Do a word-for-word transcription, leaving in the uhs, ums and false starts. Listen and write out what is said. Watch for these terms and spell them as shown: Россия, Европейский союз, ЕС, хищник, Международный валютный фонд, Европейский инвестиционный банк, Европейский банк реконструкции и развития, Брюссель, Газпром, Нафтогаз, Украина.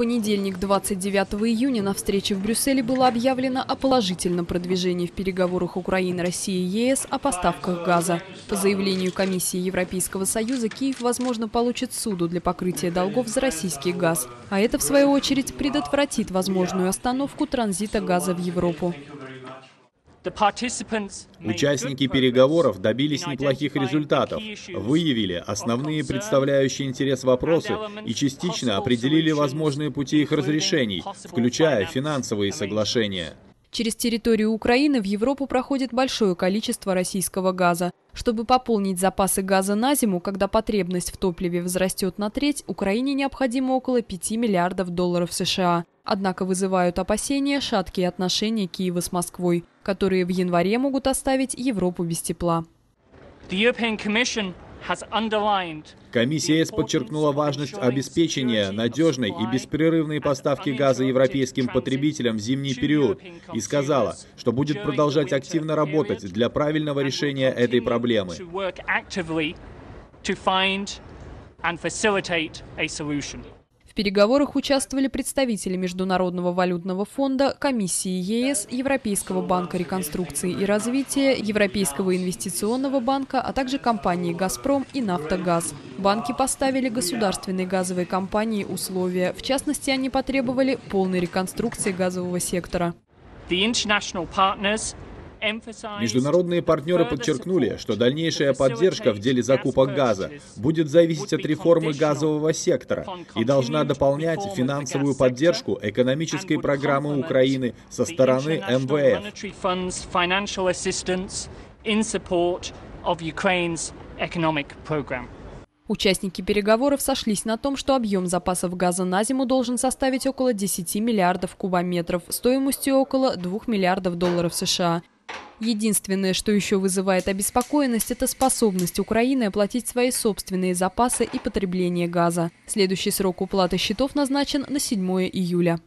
понедельник, двадцать девятого июня, на встрече в Брюсселе было объявлено о положительном продвижении в переговорах Украины, России и е эс о поставках газа. По заявлению Комиссии Европейского союза, Киев, возможно, получит суду для покрытия долгов за российский газ. А это, в свою очередь, предотвратит возможную остановку транзита газа в Европу. Участники переговоров добились неплохих результатов, выявили основные представляющие интерес вопросы и частично определили возможные пути их разрешений, включая финансовые соглашения. Через территорию Украины в Европу проходит большое количество российского газа. Чтобы пополнить запасы газа на зиму, когда потребность в топливе возрастет на треть, Украине необходимо около пяти миллиардов долларов США. Однако вызывают опасения шаткие отношения Киева с Москвой, которые в январе могут оставить Европу без тепла. Комиссия ЕС подчеркнула важность обеспечения надежной и беспрерывной поставки газа европейским потребителям в зимний период и сказала, что будет продолжать активно работать для правильного решения этой проблемы. В переговорах участвовали представители Международного валютного фонда, Комиссии е эс, Европейского банка реконструкции и развития, Европейского инвестиционного банка, а также компании «Газпром» и «Нафтогаз». Банки поставили государственной газовой компании условия. В частности, они потребовали полной реконструкции газового сектора. Международные партнеры подчеркнули, что дальнейшая поддержка в деле закупок газа будет зависеть от реформы газового сектора и должна дополнять финансовую поддержку экономической программы Украины со стороны эм вэ эф. Участники переговоров сошлись на том, что объем запасов газа на зиму должен составить около десяти миллиардов кубометров, стоимостью около двух миллиардов долларов США. Единственное, что еще вызывает обеспокоенность, это способность Украины оплатить свои собственные запасы и потребление газа. Следующий срок уплаты счетов назначен на седьмое июля.